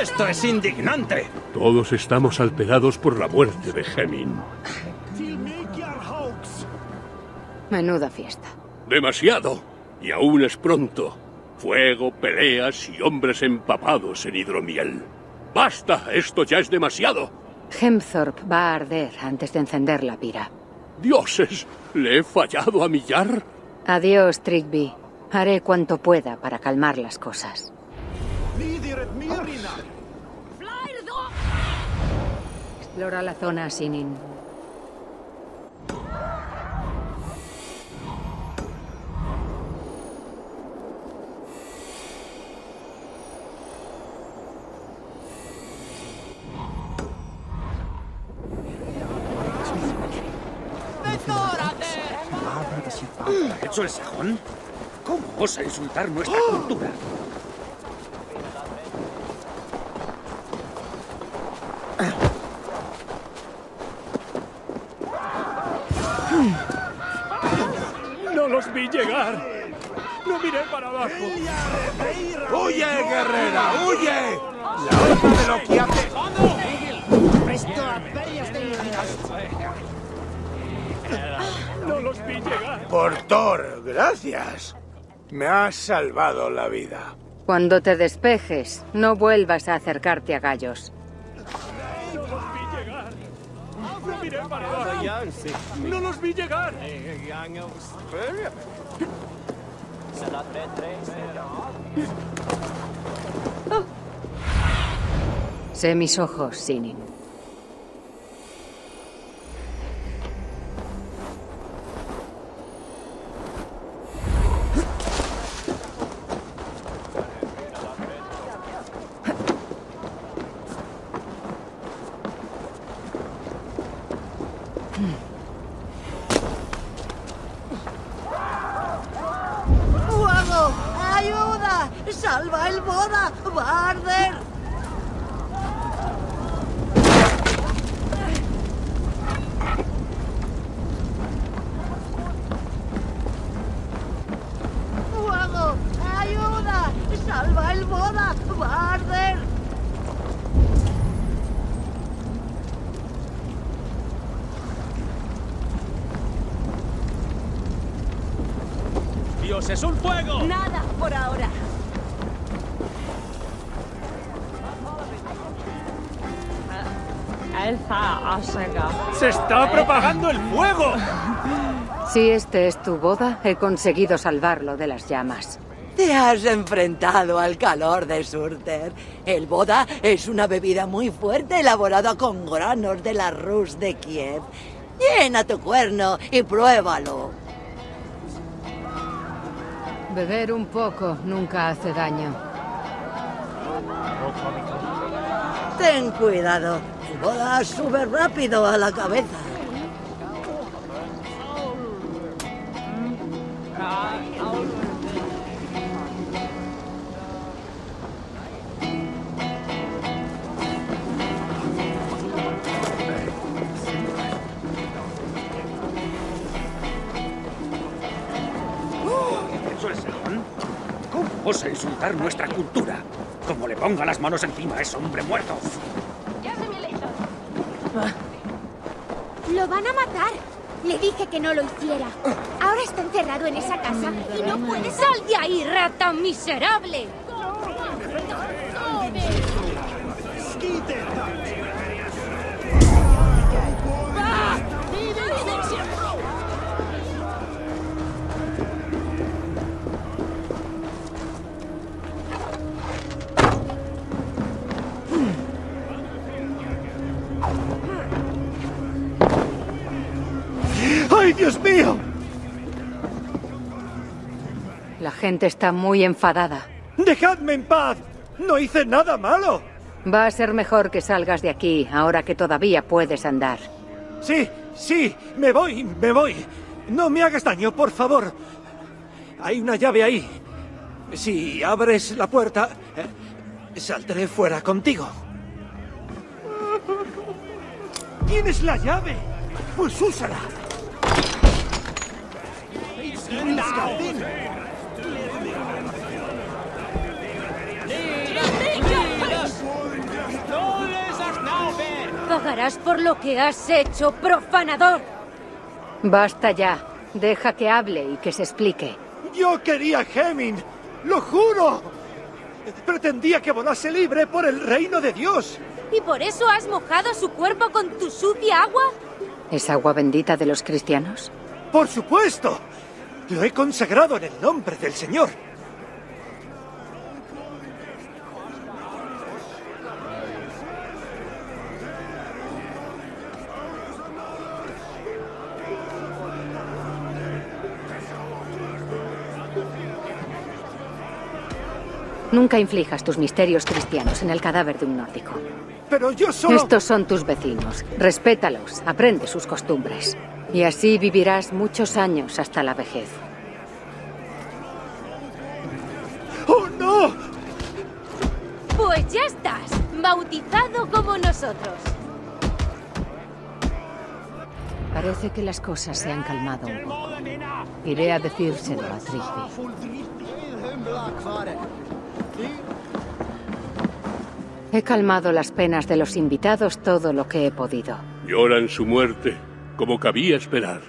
¡Esto es indignante! Todos estamos alterados por la muerte de Gemin. Menuda fiesta. ¡Demasiado! Y aún es pronto. Fuego, peleas y hombres empapados en hidromiel. ¡Basta! ¡Esto ya es demasiado! Hemthorpe va a arder antes de encender la pira. ¡Dioses! ¿Le he fallado a Millar? Adiós, Trygve. Haré cuanto pueda para calmar las cosas. Explora la zona, Sinin. ¿Eso es sajón? ¿Cómo osa insultar nuestra cultura? ¡No los vi llegar! ¡No miré para abajo! ¡Huye, guerrera! ¡Huye! ¡La horda de lo que hace! ¡Presto a bellas de ¡No los vi llegar! ¡Portor, gracias! Me has salvado la vida. Cuando te despejes, no vuelvas a acercarte a gallos. ¡No los vi llegar! Oh. Sé mis ojos, Sinin. ¡Salva el boda! ¡Va a arder! ¡Fuego! ¡Ayuda! ¡Salva el boda! ¡Va a arder! ¡Dios, es un fuego! ¡Nada por ahora! ¡Se está propagando el fuego! Si este es tu boda, he conseguido salvarlo de las llamas. Te has enfrentado al calor de Surter. El boda es una bebida muy fuerte elaborada con granos de la Rus de Kiev. Llena tu cuerno y pruébalo. Beber un poco nunca hace daño. Ten cuidado. Boda sube rápido a la cabeza. ¿Eso es sajón? ¿Cómo osa insultar nuestra cultura? Como le ponga las manos encima es hombre muerto. Lo van a matar. Le dije que no lo hiciera. Ahora está encerrado en esa casa y no puede salir. ¡Sal de ahí, rata miserable! ¡Dios mío! La gente está muy enfadada. ¡Dejadme en paz! ¡No hice nada malo! Va a ser mejor que salgas de aquí, ahora que todavía puedes andar. Sí, sí, me voy, me voy. No me hagas daño, por favor. Hay una llave ahí. Si abres la puerta, saldré fuera contigo. Tienes la llave. Pues úsala. Pagarás por lo que has hecho, profanador. Basta ya. Deja que hable y que se explique. Yo quería Hemming. ¡Lo juro! Pretendía que volase libre por el reino de Dios. ¿Y por eso has mojado su cuerpo con tu sucia agua? ¿Es agua bendita de los cristianos? ¡Por supuesto! Lo he consagrado en el nombre del Señor. Nunca inflijas tus misterios cristianos en el cadáver de un nórdico. Pero yo solo... Estos son tus vecinos. Respétalos, aprende sus costumbres. Y así vivirás muchos años hasta la vejez. ¡Oh, no! Pues ya estás, bautizado como nosotros. Parece que las cosas se han calmado un poco. Iré a decírselo a Trygve. He calmado las penas de los invitados todo lo que he podido. Lloran su muerte, como cabía esperar,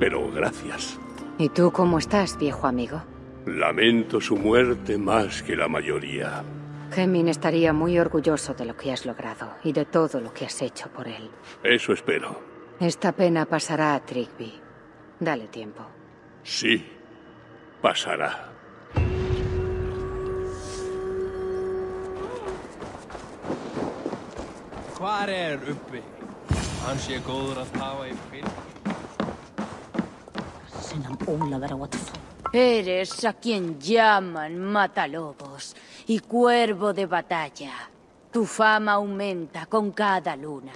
pero gracias. ¿Y tú cómo estás, viejo amigo? Lamento su muerte más que la mayoría. Gemin estaría muy orgulloso de lo que has logrado y de todo lo que has hecho por él. Eso espero. Esta pena pasará a Trygve. Dale tiempo. Sí, pasará. Eres a quien llaman matalobos y cuervo de batalla. Tu fama aumenta con cada luna.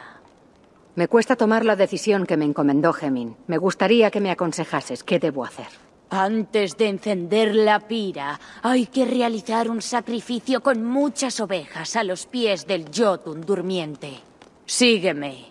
Me cuesta tomar la decisión que me encomendó Gemin. Me gustaría que me aconsejases qué debo hacer. Antes de encender la pira, hay que realizar un sacrificio con muchas ovejas a los pies del Jotun durmiente. Sígueme.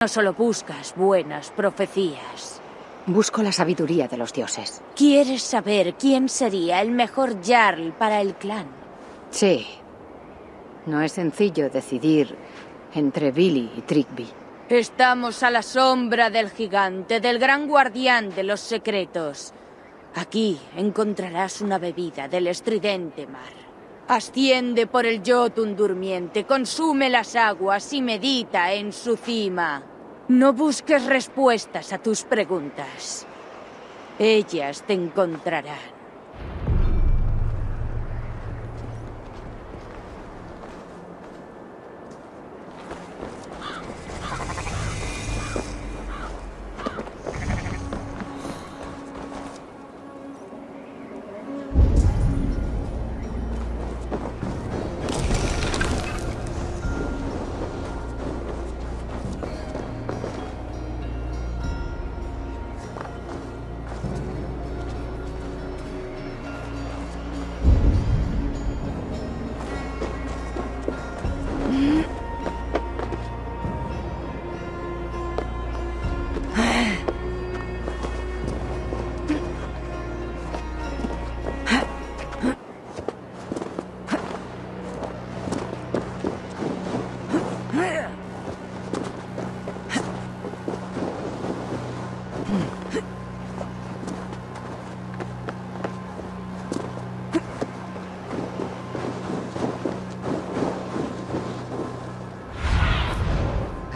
No solo buscas buenas profecías. Busco la sabiduría de los dioses. ¿Quieres saber quién sería el mejor Jarl para el clan? Sí. No es sencillo decidir entre Vili y Trygve. Estamos a la sombra del gigante, del gran guardián de los secretos. Aquí encontrarás una bebida del estridente mar. Asciende por el Jotun durmiente, consume las aguas y medita en su cima. No busques respuestas a tus preguntas. Ellas te encontrarán.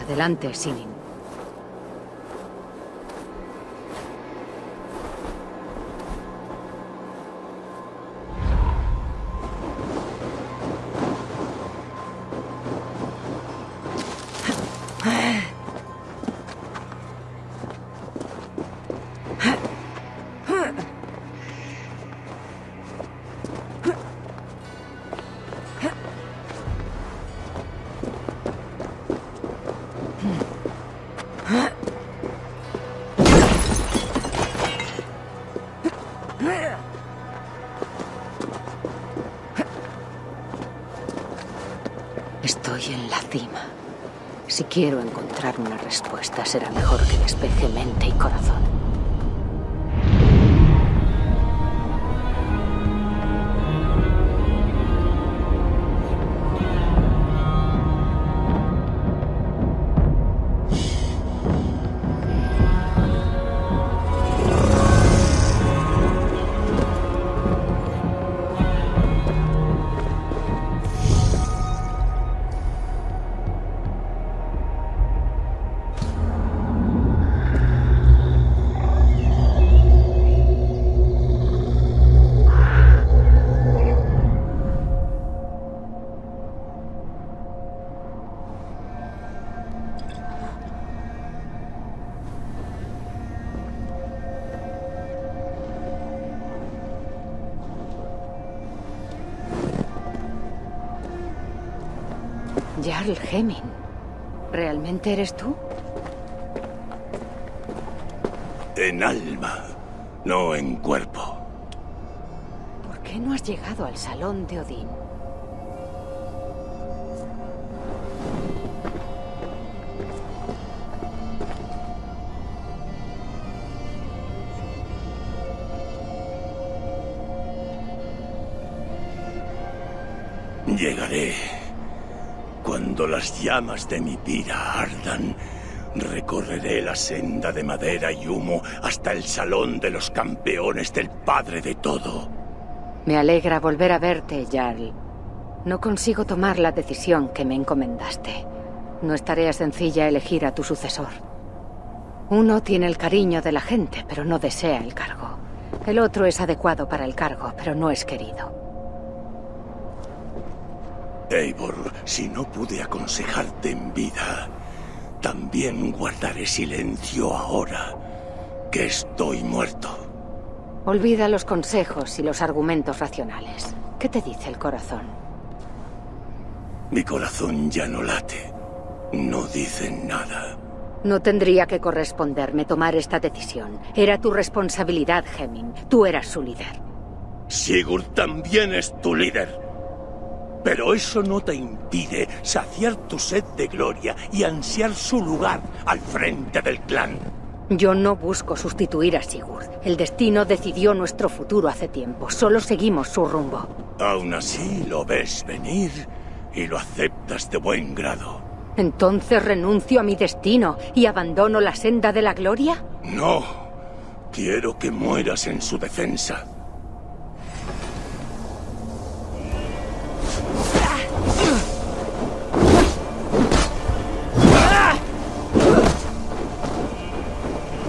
Adelante, Sinin. Si quiero encontrar una respuesta, será mejor que despeje mente y corazón. Yarl Hemming, ¿realmente eres tú? En alma, no en cuerpo. ¿Por qué no has llegado al salón de Odín? Llegaré. Cuando las llamas de mi pira ardan, recorreré la senda de madera y humo hasta el salón de los campeones del Padre de Todo. Me alegra volver a verte, Jarl. No consigo tomar la decisión que me encomendaste. No es tarea sencilla elegir a tu sucesor. Uno tiene el cariño de la gente, pero no desea el cargo. El otro es adecuado para el cargo, pero no es querido. Eivor, si no pude aconsejarte en vida, también guardaré silencio ahora que estoy muerto. Olvida los consejos y los argumentos racionales. ¿Qué te dice el corazón? Mi corazón ya no late. No dice nada. No tendría que corresponderme tomar esta decisión. Era tu responsabilidad, Hemming. Tú eras su líder. Sigurd también es tu líder. Pero eso no te impide saciar tu sed de gloria y ansiar su lugar al frente del clan. Yo no busco sustituir a Sigurd. El destino decidió nuestro futuro hace tiempo. Solo seguimos su rumbo. Aún así lo ves venir y lo aceptas de buen grado. ¿Entonces renuncio a mi destino y abandono la senda de la gloria? No. Quiero que mueras en su defensa.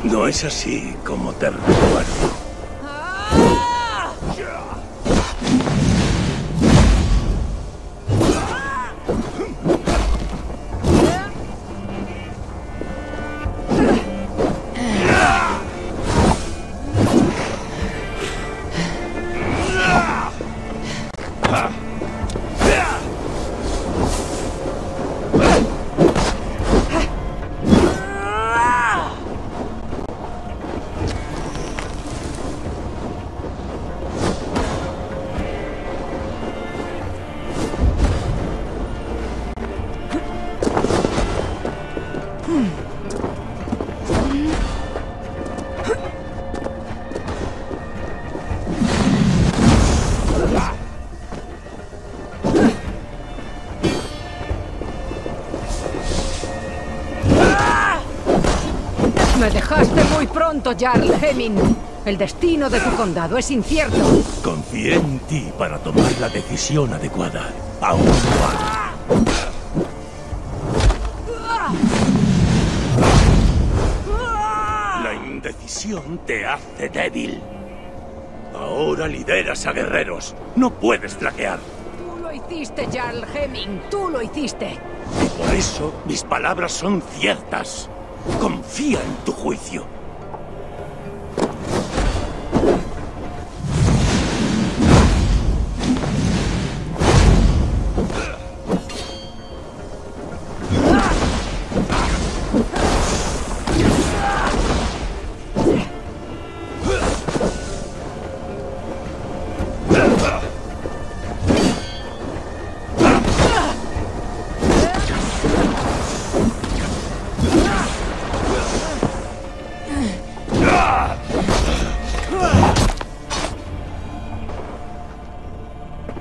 No es así como te recuerdo. Jarl Hemming, el destino de tu condado es incierto. Confié en ti para tomar la decisión adecuada. Aún no. decisión te hace débil. Ahora lideras a guerreros. No puedes flaquear. Tú lo hiciste, Jarl Hemming. Tú lo hiciste. Y por eso mis palabras son ciertas. Confía en tu juicio.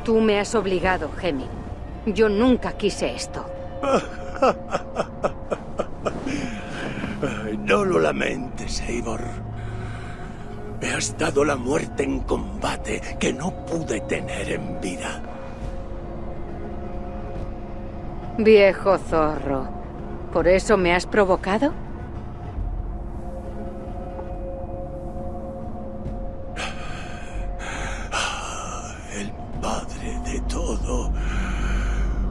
Tú me has obligado, Hemming. Yo nunca quise esto. No lo lamentes, Eivor. Me has dado la muerte en combate que no pude tener en vida. Viejo zorro. ¿Por eso me has provocado?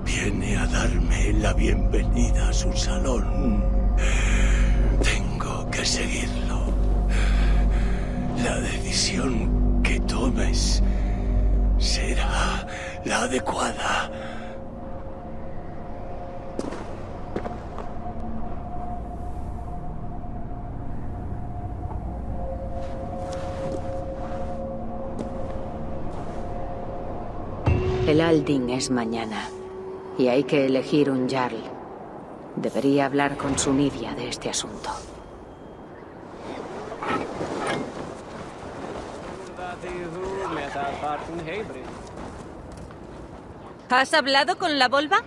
Viene a darme la bienvenida a su salón. Tengo que seguirlo. La decisión que tomes será la adecuada. El Alding es mañana, y hay que elegir un Jarl. Debería hablar con su Nidia de este asunto. ¿Has hablado con la Volva?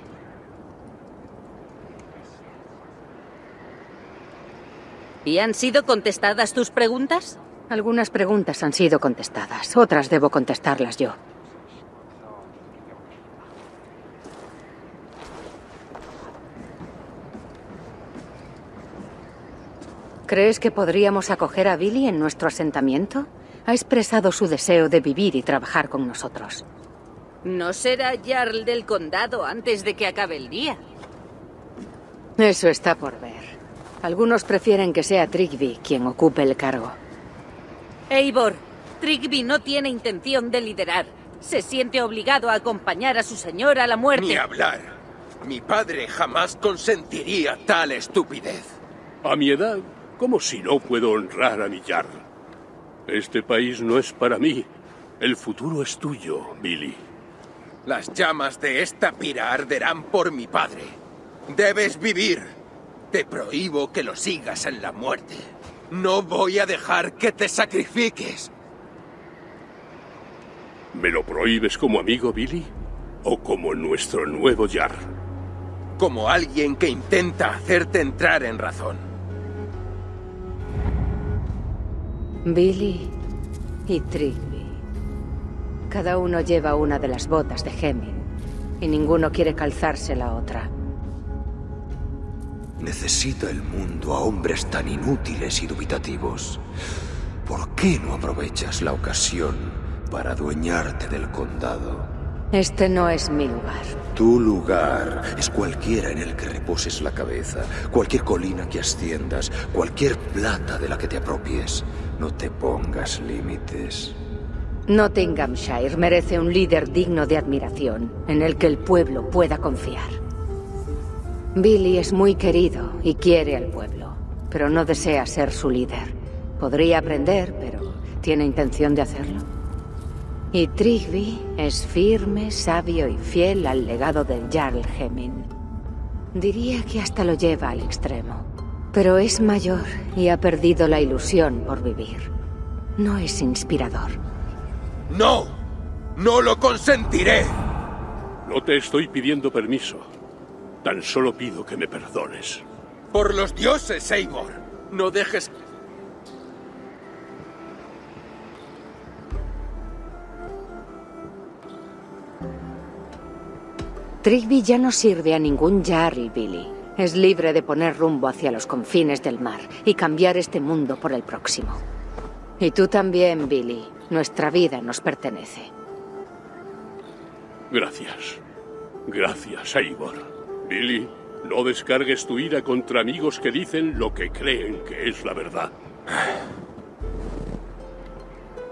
¿Y han sido contestadas tus preguntas? Algunas preguntas han sido contestadas, otras debo contestarlas yo. ¿Crees que podríamos acoger a Vili en nuestro asentamiento? Ha expresado su deseo de vivir y trabajar con nosotros. No será Jarl del condado antes de que acabe el día. Eso está por ver. Algunos prefieren que sea Trygve quien ocupe el cargo. Eivor, Trygve no tiene intención de liderar. Se siente obligado a acompañar a su señor a la muerte. Ni hablar. Mi padre jamás consentiría tal estupidez. A mi edad... ¿Cómo si no puedo honrar a mi Jarl? Este país no es para mí. El futuro es tuyo, Vili. Las llamas de esta pira arderán por mi padre. Debes vivir. Te prohíbo que lo sigas en la muerte. No voy a dejar que te sacrifiques. ¿Me lo prohíbes como amigo, Vili? ¿O como nuestro nuevo Jarl? Como alguien que intenta hacerte entrar en razón. Vili y Trygve. Cada uno lleva una de las botas de Hemming, y ninguno quiere calzarse la otra. Necesita el mundo a hombres tan inútiles y dubitativos. ¿Por qué no aprovechas la ocasión para adueñarte del condado? Este no es mi lugar. Tu lugar es cualquiera en el que reposes la cabeza, cualquier colina que asciendas, cualquier plata de la que te apropies. No te pongas límites. Nottinghamshire merece un líder digno de admiración, en el que el pueblo pueda confiar. Vili es muy querido y quiere al pueblo, pero no desea ser su líder. Podría aprender, pero tiene intención de hacerlo. Y Trygve es firme, sabio y fiel al legado del Jarl Hemming. Diría que hasta lo lleva al extremo. Pero es mayor y ha perdido la ilusión por vivir. No es inspirador. ¡No! ¡No lo consentiré! No te estoy pidiendo permiso. Tan solo pido que me perdones. ¡Por los dioses, Eivor! No dejes... Trygve ya no sirve a ningún Jarl, Vili. es libre de poner rumbo hacia los confines del mar y cambiar este mundo por el próximo. Y tú también, Vili. Nuestra vida nos pertenece. Gracias. Gracias, Eivor. Vili, no descargues tu ira contra amigos que dicen lo que creen que es la verdad.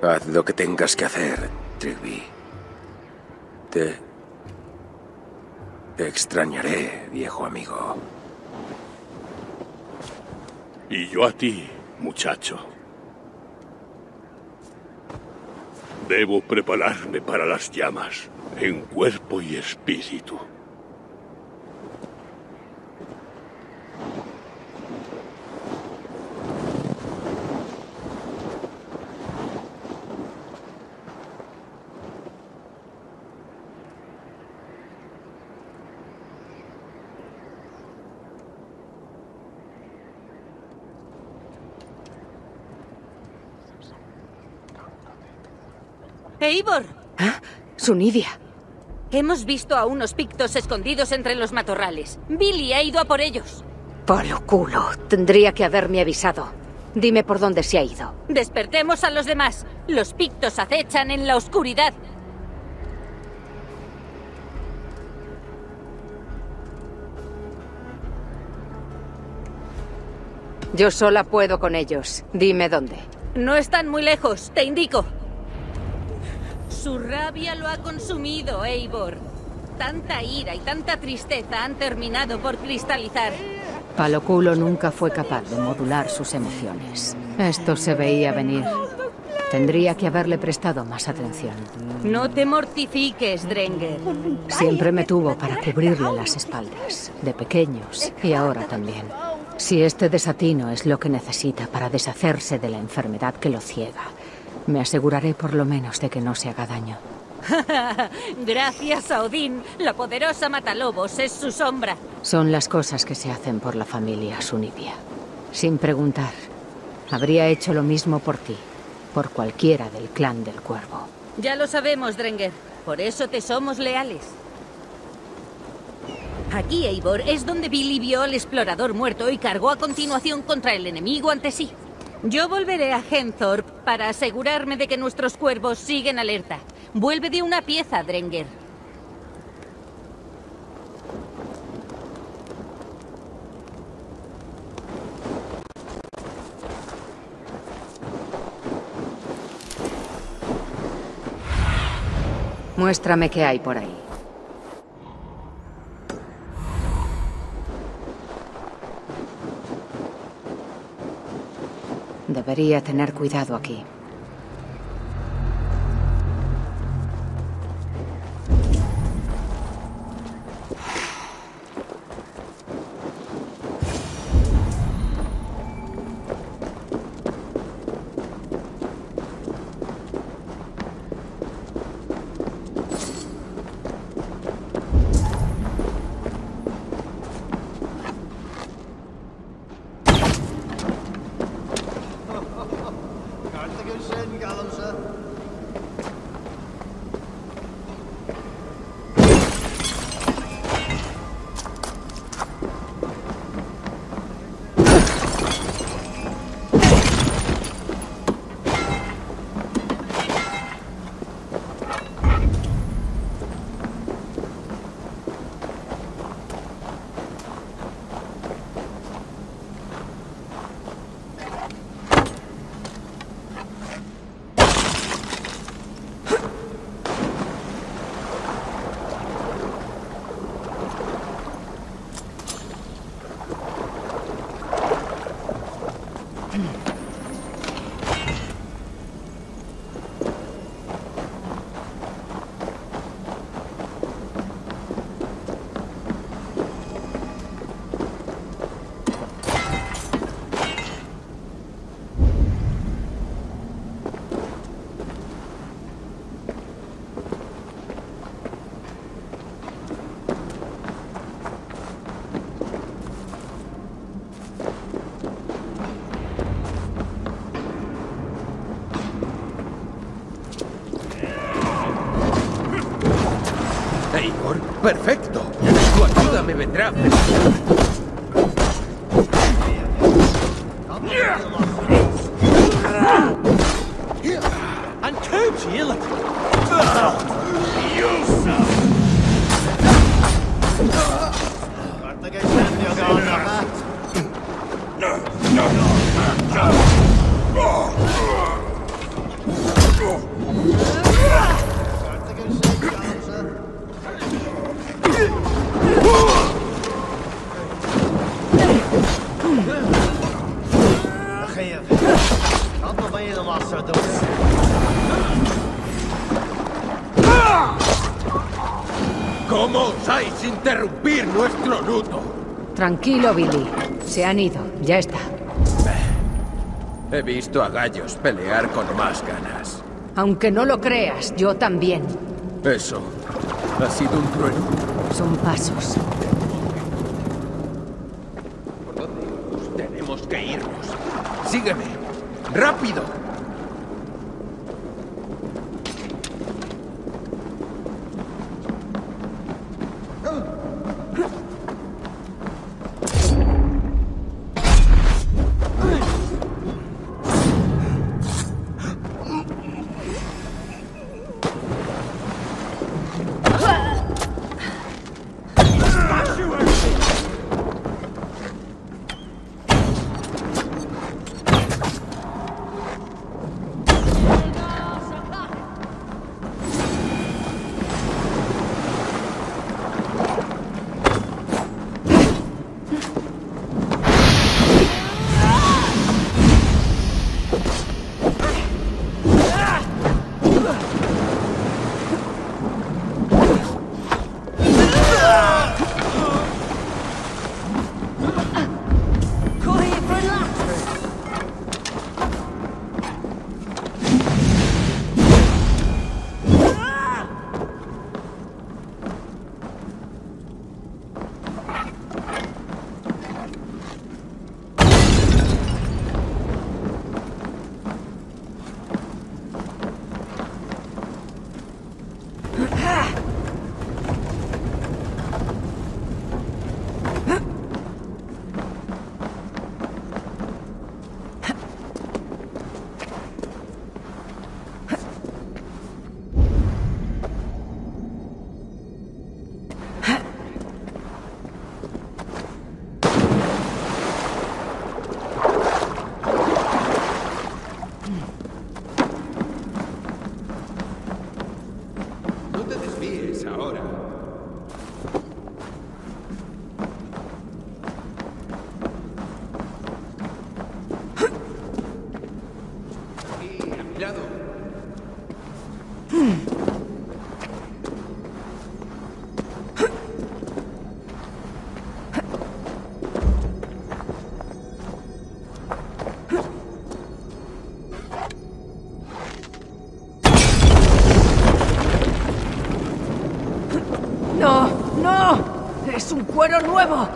Haz lo que tengas que hacer, Trygve. Te extrañaré, viejo amigo. Y yo a ti, muchacho. Debo prepararme para las llamas, en cuerpo y espíritu. ¡Eivor! ¿Ah? ¡Sunidia! Hemos visto a unos pictos escondidos entre los matorrales. Vili ha ido a por ellos. Polo culo. Tendría que haberme avisado. Dime por dónde se ha ido. Despertemos a los demás. Los pictos acechan en la oscuridad. Yo sola puedo con ellos. Dime dónde. No están muy lejos. Te indico. Su rabia lo ha consumido, Eivor. Tanta ira y tanta tristeza han terminado por cristalizar. Paloculo nunca fue capaz de modular sus emociones. Esto se veía venir. Tendría que haberle prestado más atención. No te mortifiques, Drenger. Siempre me tuvo para cubrirle las espaldas, de pequeños y ahora también. Si este desatino es lo que necesita para deshacerse de la enfermedad que lo ciega, me aseguraré por lo menos de que no se haga daño. Gracias a Odín, la poderosa Matalobos es su sombra. Son las cosas que se hacen por la familia Sunidia. Sin preguntar, habría hecho lo mismo por ti, por cualquiera del clan del Cuervo. Ya lo sabemos, Drenger. Por eso te somos leales. Aquí, Eivor, es donde Vili vio al explorador muerto y cargó a continuación contra el enemigo ante sí. Yo volveré a Hemthorpe para asegurarme de que nuestros cuervos siguen alerta. Vuelve de una pieza, Drenger. Muéstrame qué hay por ahí. Debería tener cuidado aquí. ¡Perfecto! ¡Tu ayuda me vendrá! ¿Cómo osáis interrumpir nuestro luto? Tranquilo, Vili. Se han ido. Ya está. He visto a gallos pelear con más ganas. Aunque no lo creas, yo también. Eso ha sido un trueno. Son pasos. ¿Por dónde irnos? Tenemos que irnos. Sígueme. ¡Rápido! ¡Cuero nuevo!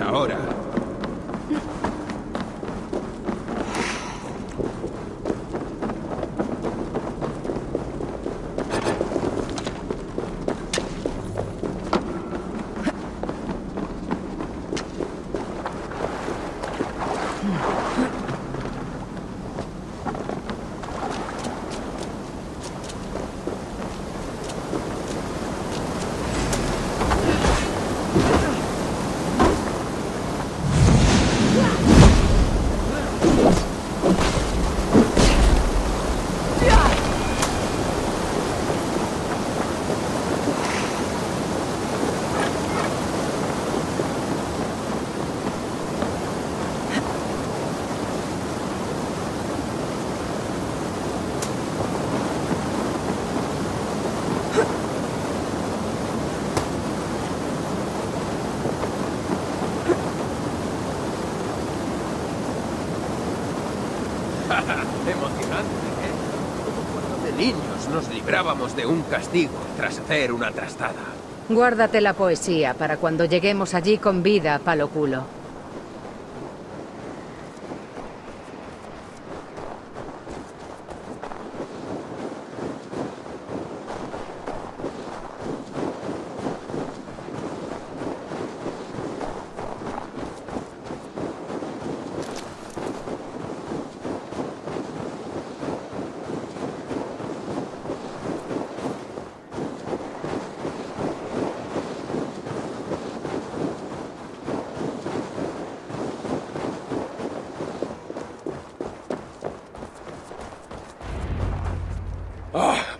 Ahora. Librábamos de un castigo tras hacer una trastada. Guárdate la poesía para cuando lleguemos allí con vida, palo culo.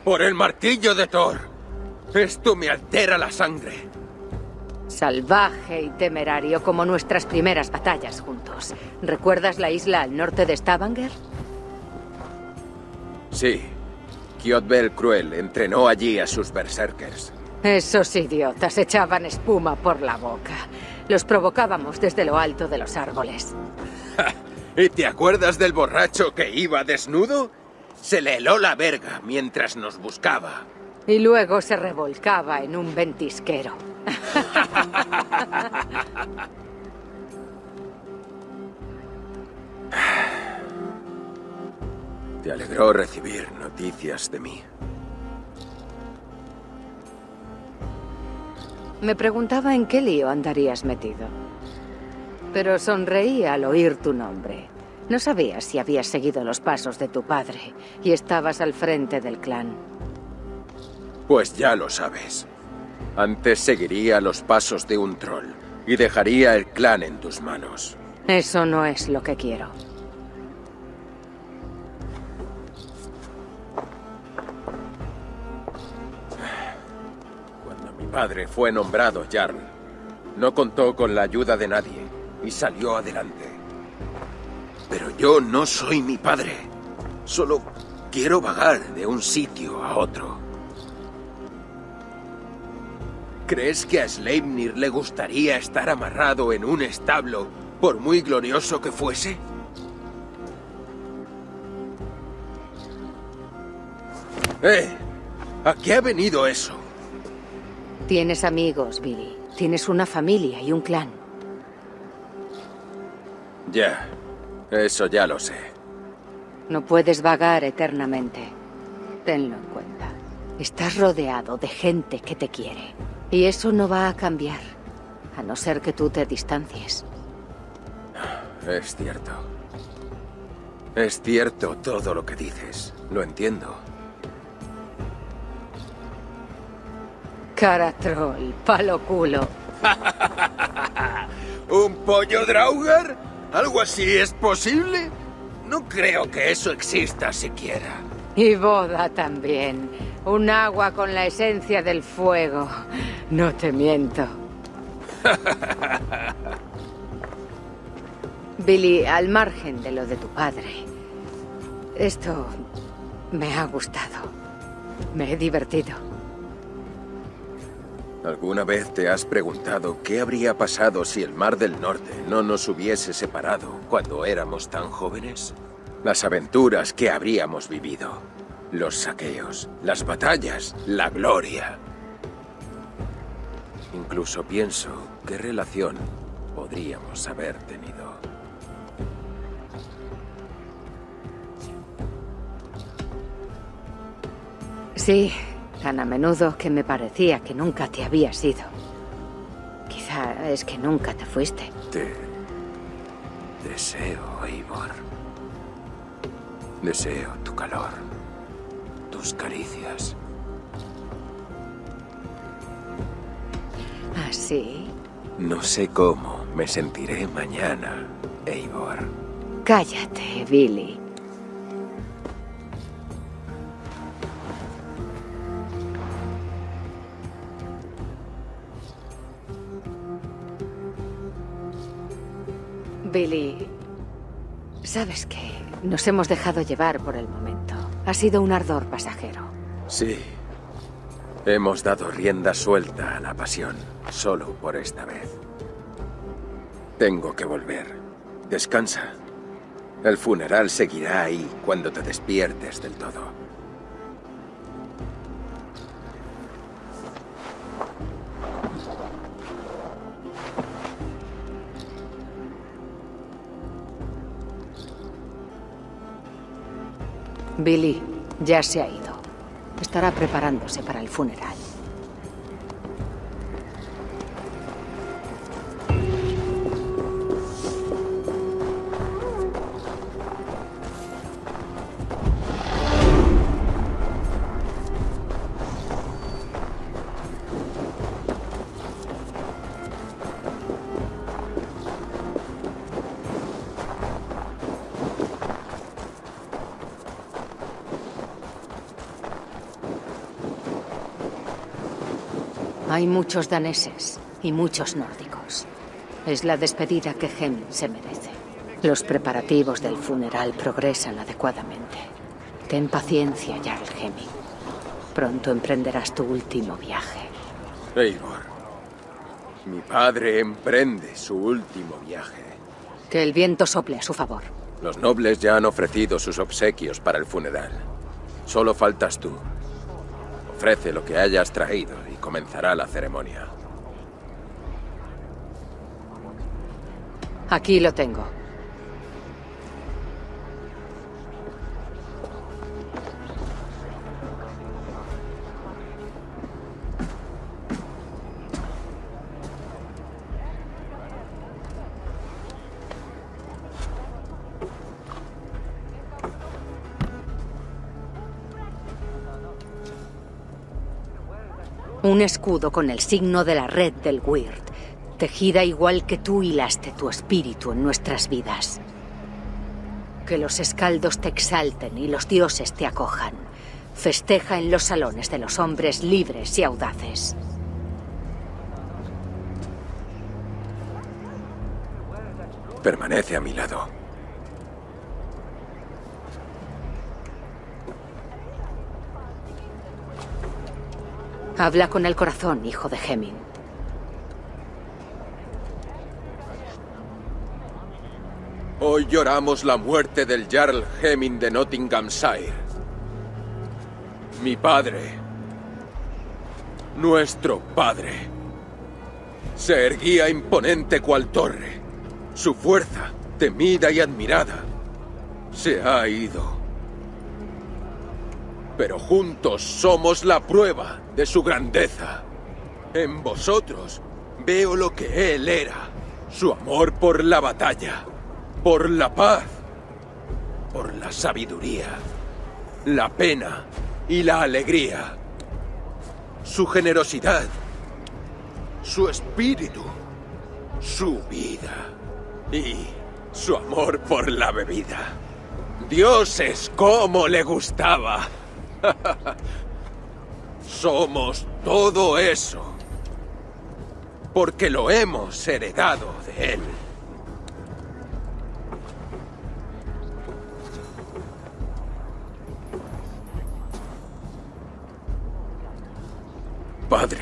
¡Por el martillo de Thor! Esto me altera la sangre. Salvaje y temerario como nuestras primeras batallas juntos. ¿Recuerdas la isla al norte de Stavanger? Sí. Kjotve el Cruel entrenó allí a sus berserkers. Esos idiotas echaban espuma por la boca. Los provocábamos desde lo alto de los árboles. ¿Y te acuerdas del borracho que iba desnudo? Se le heló la verga mientras nos buscaba. Y luego se revolcaba en un ventisquero. Te alegró recibir noticias de mí. Me preguntaba en qué lío andarías metido. Pero sonreí al oír tu nombre. No sabías si habías seguido los pasos de tu padre y estabas al frente del clan. Pues ya lo sabes. Antes seguiría los pasos de un troll y dejaría el clan en tus manos. Eso no es lo que quiero. Cuando mi padre fue nombrado Jarl, no contó con la ayuda de nadie y salió adelante. Pero yo no soy mi padre. Solo quiero vagar de un sitio a otro. ¿Crees que a Sleipnir le gustaría estar amarrado en un establo, por muy glorioso que fuese? ¿A qué ha venido eso? Tienes amigos, Vili. Tienes una familia y un clan. Ya. Eso ya lo sé. No puedes vagar eternamente. Tenlo en cuenta. Estás rodeado de gente que te quiere. Y eso no va a cambiar, a no ser que tú te distancies. Es cierto. Es cierto todo lo que dices. Lo entiendo. Cara troll, palo culo. ¿Un pollo drauger? ¿Algo así es posible? No creo que eso exista siquiera. Y boda también. Un agua con la esencia del fuego. No te miento. Vili, al margen de lo de tu padre, esto me ha gustado. Me he divertido. ¿Alguna vez te has preguntado qué habría pasado si el Mar del Norte no nos hubiese separado cuando éramos tan jóvenes? Las aventuras que habríamos vivido, los saqueos, las batallas, la gloria. Incluso pienso qué relación podríamos haber tenido. Sí. Tan a menudo que me parecía que nunca te habías ido. Quizá es que nunca te fuiste. Te deseo, Eivor. Deseo tu calor, tus caricias. ¿Así? No sé cómo me sentiré mañana, Eivor. Cállate, Vili. Vili, ¿sabes qué? Nos hemos dejado llevar por el momento. Ha sido un ardor pasajero. Sí. Hemos dado rienda suelta a la pasión, solo por esta vez. Tengo que volver. Descansa. El funeral seguirá ahí cuando te despiertes del todo. Vili ya se ha ido. Estará preparándose para el funeral. Hay muchos daneses y muchos nórdicos. Es la despedida que Hemming se merece. Los preparativos del funeral progresan adecuadamente. Ten paciencia, Jarl Hemming. Pronto emprenderás tu último viaje. Eivor, mi padre emprende su último viaje. Que el viento sople a su favor. Los nobles ya han ofrecido sus obsequios para el funeral. Solo faltas tú. Ofrece lo que hayas traído y comenzará la ceremonia. Aquí lo tengo. Un escudo con el signo de la red del Wyrd, tejida igual que tú hilaste tu espíritu en nuestras vidas. Que los escaldos te exalten y los dioses te acojan. Festeja en los salones de los hombres libres y audaces. Permanece a mi lado. Habla con el corazón, hijo de Hemming. Hoy lloramos la muerte del Jarl Hemming de Nottinghamshire. Mi padre. Nuestro padre. Se erguía imponente cual torre. Su fuerza, temida y admirada, se ha ido. Pero juntos somos la prueba de su grandeza. En vosotros veo lo que él era. Su amor por la batalla, por la paz, por la sabiduría, la pena y la alegría. su generosidad, su espíritu, su vida y su amor por la bebida. ¡Dioses, cómo le gustaba! Somos todo eso, porque lo hemos heredado de él. Padre,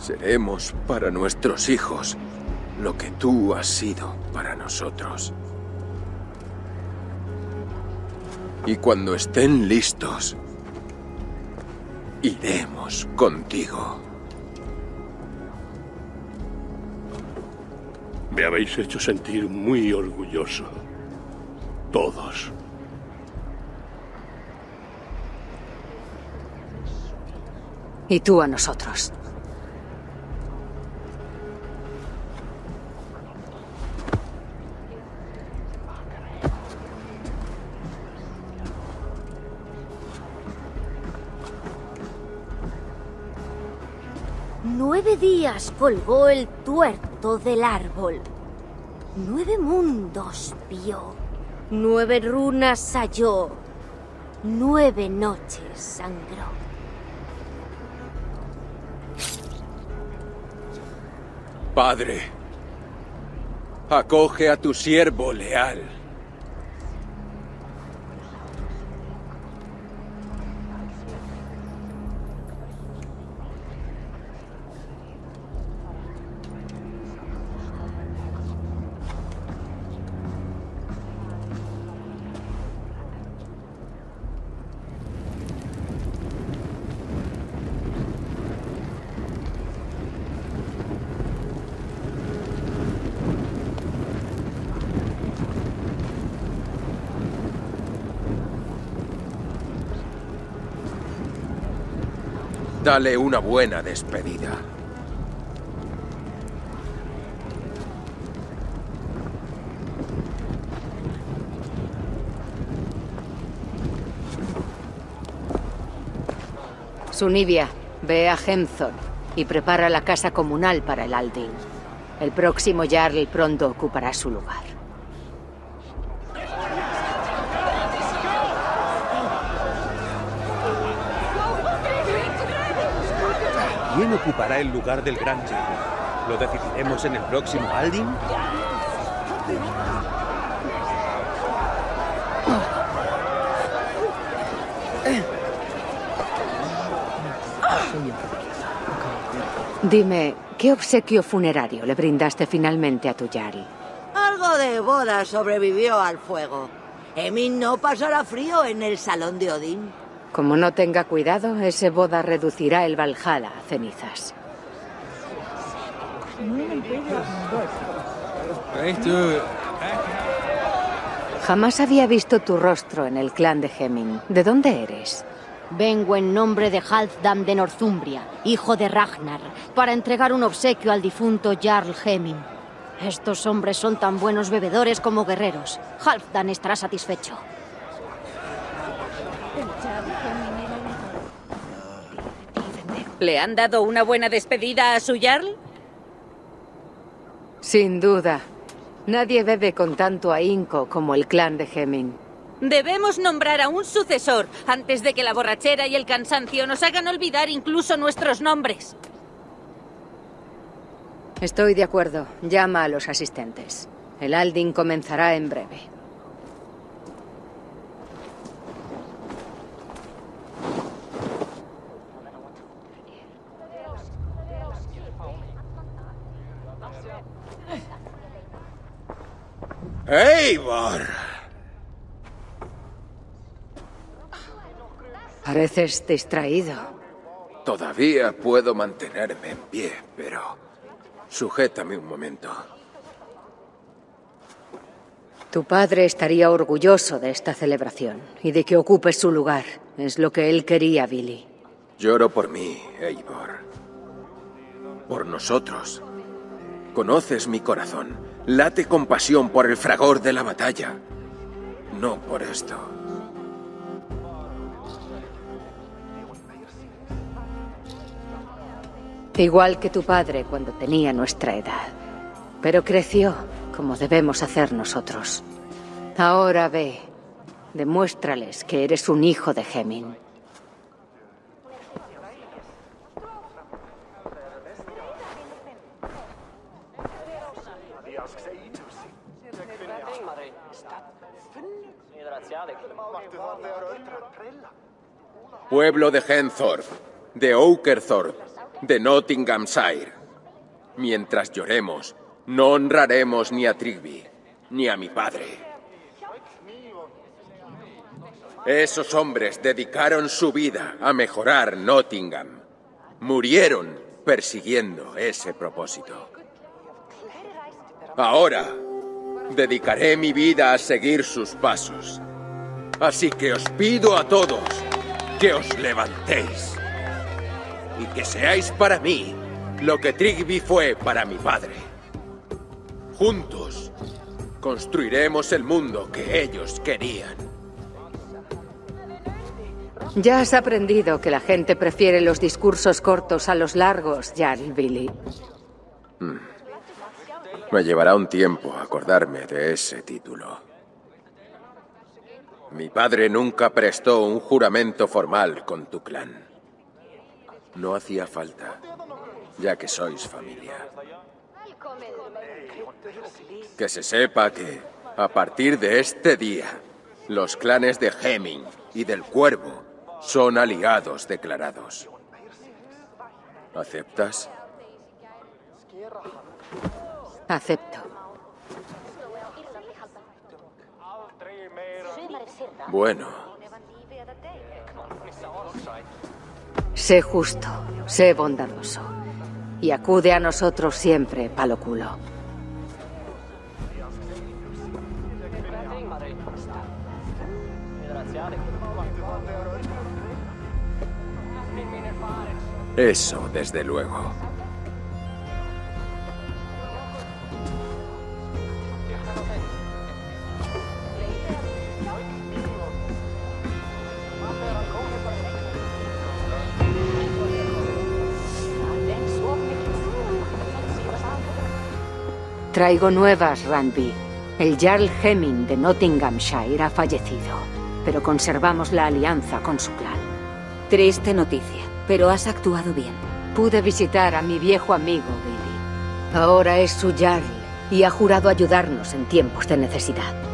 seremos para nuestros hijos lo que tú has sido para nosotros. Y cuando estén listos, iremos contigo. Me habéis hecho sentir muy orgulloso, todos. Y tú a nosotros. Nueve días colgó el tuerto del árbol. 9 mundos vio. 9 runas halló. 9 noches sangró. Padre, acoge a tu siervo leal. Dale una buena despedida. Sunivia, ve a Hemthorpe y prepara la casa comunal para el Alding. El próximo Jarl pronto ocupará su lugar. ¿Quién ocupará el lugar del gran Jarl? ¿Lo decidiremos en el próximo Alding? Dime, ¿qué obsequio funerario le brindaste finalmente a tu Jarl? Algo de boda sobrevivió al fuego. Hemming no pasará frío en el salón de Odín. Como no tenga cuidado, ese boda reducirá el Valhalla a cenizas. Jamás había visto tu rostro en el clan de Hemming. ¿De dónde eres? Vengo en nombre de Halfdan de Northumbria, hijo de Ragnar, para entregar un obsequio al difunto Jarl Hemming. Estos hombres son tan buenos bebedores como guerreros. Halfdan estará satisfecho. ¿Le han dado una buena despedida a su Jarl? Sin duda. Nadie bebe con tanto ahínco como el clan de Hemming. Debemos nombrar a un sucesor antes de que la borrachera y el cansancio nos hagan olvidar incluso nuestros nombres. Estoy de acuerdo. Llama a los asistentes. El Alding comenzará en breve. ¡Eivor! Pareces distraído. Todavía puedo mantenerme en pie, pero sujétame un momento. Tu padre estaría orgulloso de esta celebración y de que ocupes su lugar. Es lo que él quería, Vili. Lloro por mí, Eivor. Por nosotros. Conoces mi corazón. Late con pasión por el fragor de la batalla, no por esto. Igual que tu padre cuando tenía nuestra edad. Pero creció como debemos hacer nosotros. Ahora ve, demuéstrales que eres un hijo de Hemming. Pueblo de Hemthorpe, de Oakerthorpe, de Nottinghamshire. Mientras lloremos, no honraremos ni a Trygve, ni a mi padre. Esos hombres dedicaron su vida a mejorar Nottingham. Murieron persiguiendo ese propósito. Ahora, dedicaré mi vida a seguir sus pasos. Así que os pido a todos que os levantéis y que seáis para mí lo que Trygve fue para mi padre. Juntos construiremos el mundo que ellos querían. Ya has aprendido que la gente prefiere los discursos cortos a los largos, Jarl Vili. Me llevará un tiempo acordarme de ese título. Mi padre nunca prestó un juramento formal con tu clan. No hacía falta, ya que sois familia. Que se sepa que, a partir de este día, los clanes de Hemming y del Cuervo son aliados declarados. ¿Aceptas? Acepto. Bueno. Sé justo, sé bondadoso. Y acude a nosotros siempre, palo culo. Eso, desde luego. Traigo nuevas, Ranby. El Jarl Hemming de Nottinghamshire ha fallecido, pero conservamos la alianza con su clan. Triste noticia, pero has actuado bien. Pude visitar a mi viejo amigo, Vili. Ahora es su Jarl y ha jurado ayudarnos en tiempos de necesidad.